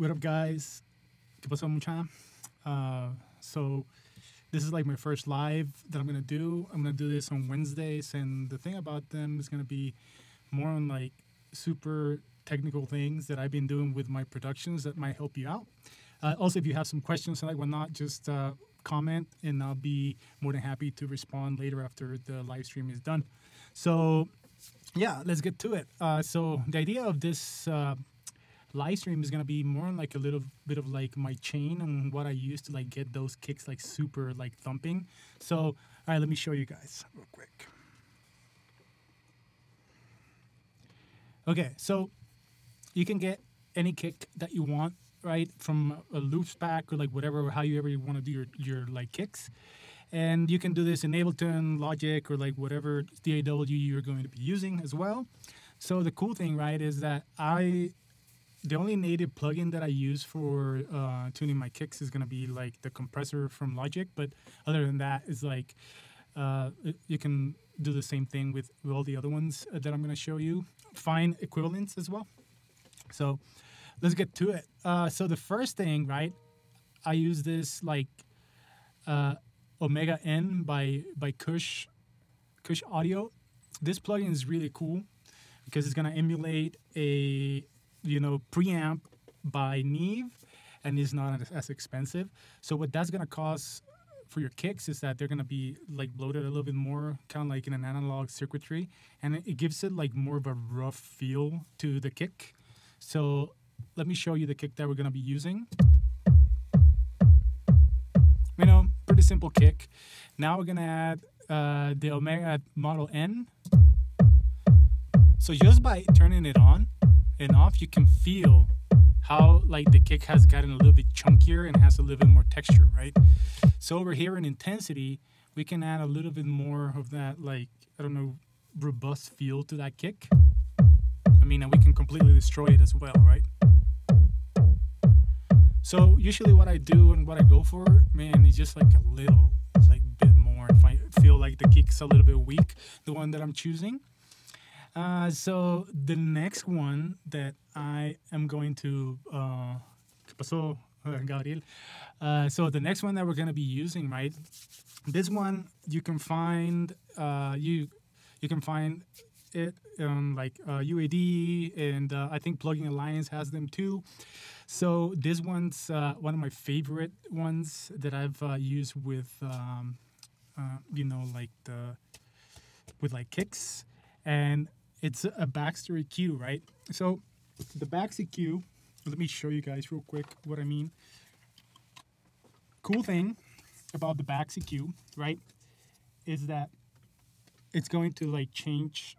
What up, guys? What's up, mucha? So this is like my first live that I'm gonna do. I'm gonna do this on Wednesdays, and the thing about them is gonna be more on like super technical things that I've been doing with my productions that might help you out. Also, if you have some questions and like whatnot, just comment, and I'll be more than happy to respond later after the live stream is done. So yeah, let's get to it. So the idea of this live stream is gonna be more on like a little bit of like my chain and what I use to like get those kicks like super like thumping. So all right, let me show you guys real quick. Okay, so you can get any kick that you want, right, from a loops pack or like whatever, how you ever want to do your like kicks. And you can do this in Ableton, Logic, or like whatever DAW you're going to be using as well. So the cool thing, right, is that the only native plugin that I use for tuning my kicks is going to be like the compressor from Logic. But other than that, it's like you can do the same thing with all the other ones that I'm going to show you. Find equivalents as well. So let's get to it. So the first thing, right, I use this like Omega N by Kush Audio. This plugin is really cool because it's gonna emulate a, you know, preamp by Neve, and it's not as expensive. So what that's gonna cost for your kicks is that they're gonna be like bloated a little bit more, kind of like in an analog circuitry, and it gives it like more of a rough feel to the kick. So let me show you the kick that we're gonna be using. You know, pretty simple kick. Now we're gonna add the Omega Model N. So just by turning it on and off, you can feel how like the kick has gotten a little bit chunkier and has a little bit more texture, right? So over here in intensity, we can add a little bit more of that, like, I don't know, robust feel to that kick. I mean, and we can completely destroy it as well, right? So usually what I do and what I go for, man, is just like a little, like bit more. If I feel like the kick's a little bit weak, the one that I'm choosing. So the next one that I am going to, so the next one that we're going to be using, right? This one you can find, you can find it like UAD, and I think Plugin Alliance has them too. So this one's one of my favorite ones that I've used with you know, like with kicks, and it's a Baxter EQ, right? So the Baxter EQ, let me show you guys real quick what I mean. Cool thing about the Baxter EQ, right, is that it's going to like change.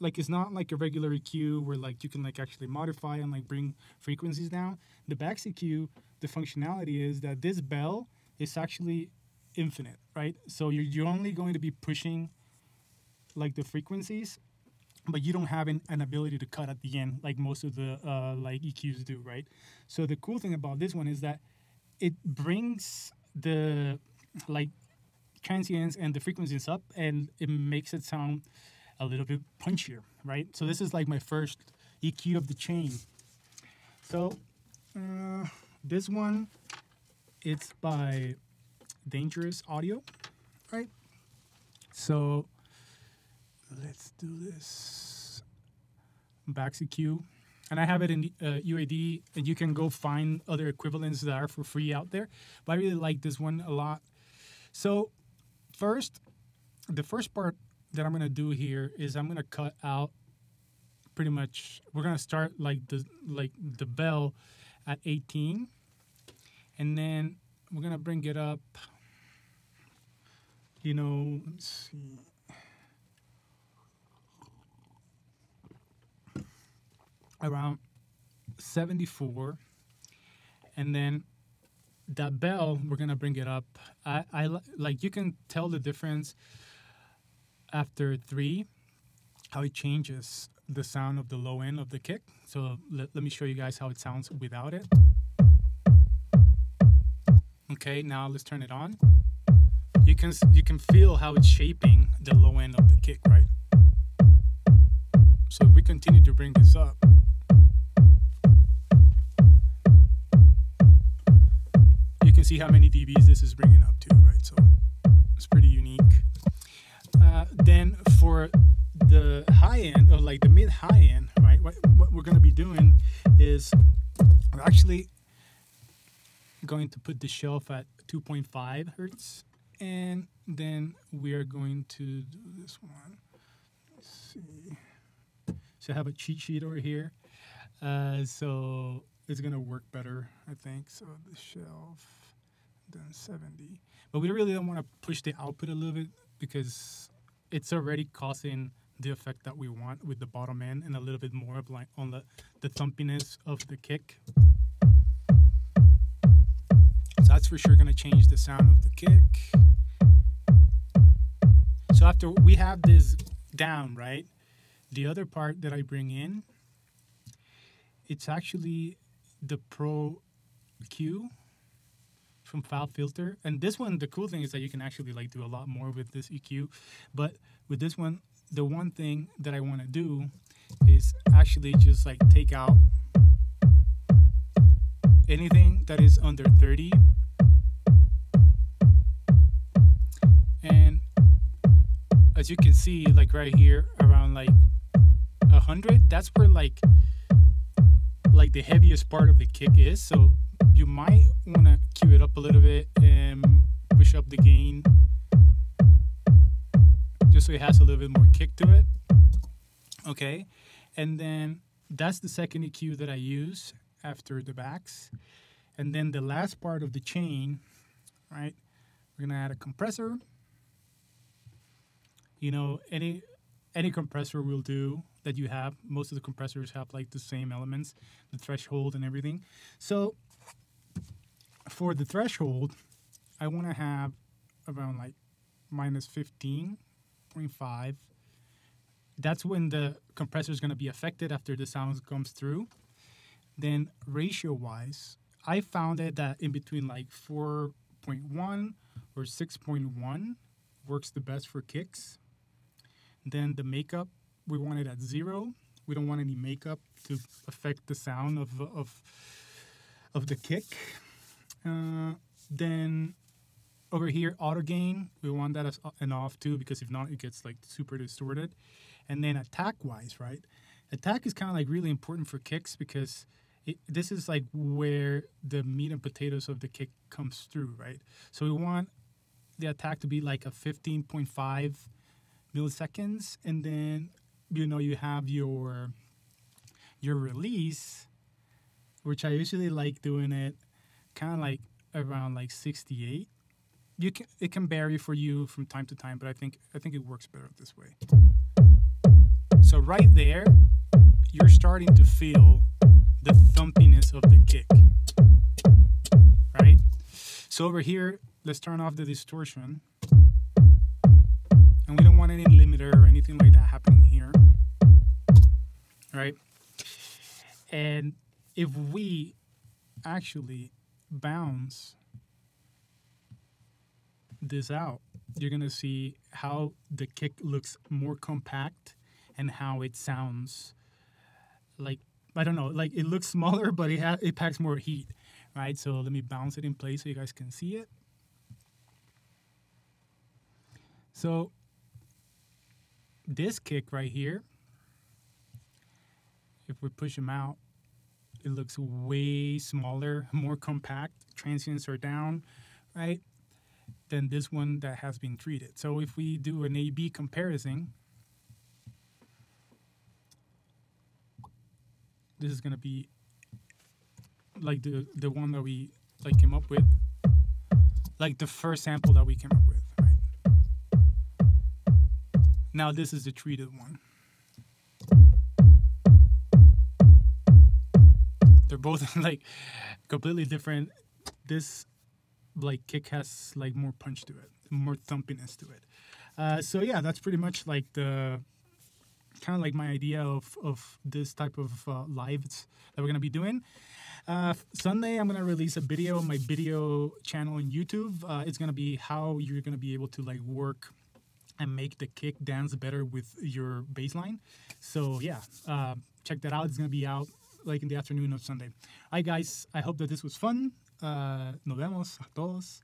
Like, it's not like a regular EQ where like you can like actually modify and like bring frequencies down. The Baxter EQ, the functionality is that this bell is actually infinite, right? So you're only going to be pushing like the frequencies, but you don't have an ability to cut at the end like most of the like EQs do, right? So the cool thing about this one is that it brings the like transients and the frequencies up, and it makes it sound a little bit punchier, right? So this is like my first EQ of the chain. So this one, it's by Dangerous Audio, right? So let's do this Baxter EQ, and I have it in UAD, and you can go find other equivalents that are for free out there, but I really like this one a lot. So first, the first part that I'm gonna do here is I'm gonna cut out pretty much. We're gonna start like the bell at 18, and then we're gonna bring it up. You know, let's see. Around 74, and then that bell, we're gonna bring it up. I like, you can tell the difference after 3, how it changes the sound of the low end of the kick. So let me show you guys how it sounds without it. Okay, now let's turn it on. You can feel how it's shaping the low end of the kick, right? So if we continue to bring this up, see how many dBs this is bringing up to, right? So it's pretty unique. Then for the high end, or like the mid-high end, right? What we're going to be doing is we're actually going to put the shelf at 2.5 hertz. And then we are going to do this one. Let's see. So I have a cheat sheet over here. So it's going to work better, I think. So the shelf, then 70. But we really don't want to push the output a little bit because it's already causing the effect that we want with the bottom end and a little bit more of like on the thumpiness of the kick. So that's for sure going to change the sound of the kick. So after we have this down, right? The other part that I bring in, it's actually the Pro Q from File Filter. And this one, the cool thing is that you can actually like do a lot more with this EQ. But with this one, the one thing that I want to do is actually just like take out anything that is under 30. And as you can see, like right here around like 100, that's where like the heaviest part of the kick is. So you might want to cue it up a little bit and push up the gain just so it has a little bit more kick to it. Okay, and then that's the second EQ that I use after the backs. And then the last part of the chain, right, we're gonna add a compressor. You know, any compressor will do that you have. Most of the compressors have like the same elements, the threshold and everything. So for the threshold, I want to have around like minus 15.5. That's when the compressor is going to be affected after the sound comes through. Then ratio wise, I found it that in between like 4.1 or 6.1 works the best for kicks. Then the makeup, we want it at 0. We don't want any makeup to affect the sound of the kick. Then over here, auto gain, we want that as an off too, because if not, it gets like super distorted. And then attack wise, right? Attack is kind of like really important for kicks because this is like where the meat and potatoes of the kick comes through, right? So we want the attack to be like a 15.5 milliseconds, and then, you know, you have your release, which I usually like doing it kind of like around like 68. It can vary for you from time to time, but I think it works better this way. So right there, you're starting to feel the thumpiness of the kick, right? So over here, let's turn off the distortion. And we don't want any limiter or anything like that happening here, right? And if we actually bounce this out, you're going to see how the kick looks more compact and how it sounds like, I don't know, like it looks smaller, but it packs more heat, right? So let me bounce it in place so you guys can see it. So this kick right here, if we push him out, it looks way smaller, more compact. Transients are down, right? Than this one that has been treated. So if we do an A-B comparison, this is going to be like the one that we like came up with, like the first sample that we came up with, right? Now this is the treated one. They're both like completely different. This like kick has like more punch to it, more thumpiness to it. So yeah, that's pretty much like the kind of like my idea of this type of lives that we're going to be doing. Sunday, I'm going to release a video on my video channel on YouTube. It's going to be how you're going to be able to like work and make the kick dance better with your bass line. So yeah, check that out. It's going to be out like in the afternoon of Sunday. Hi guys, I hope that this was fun. Nos vemos a todos.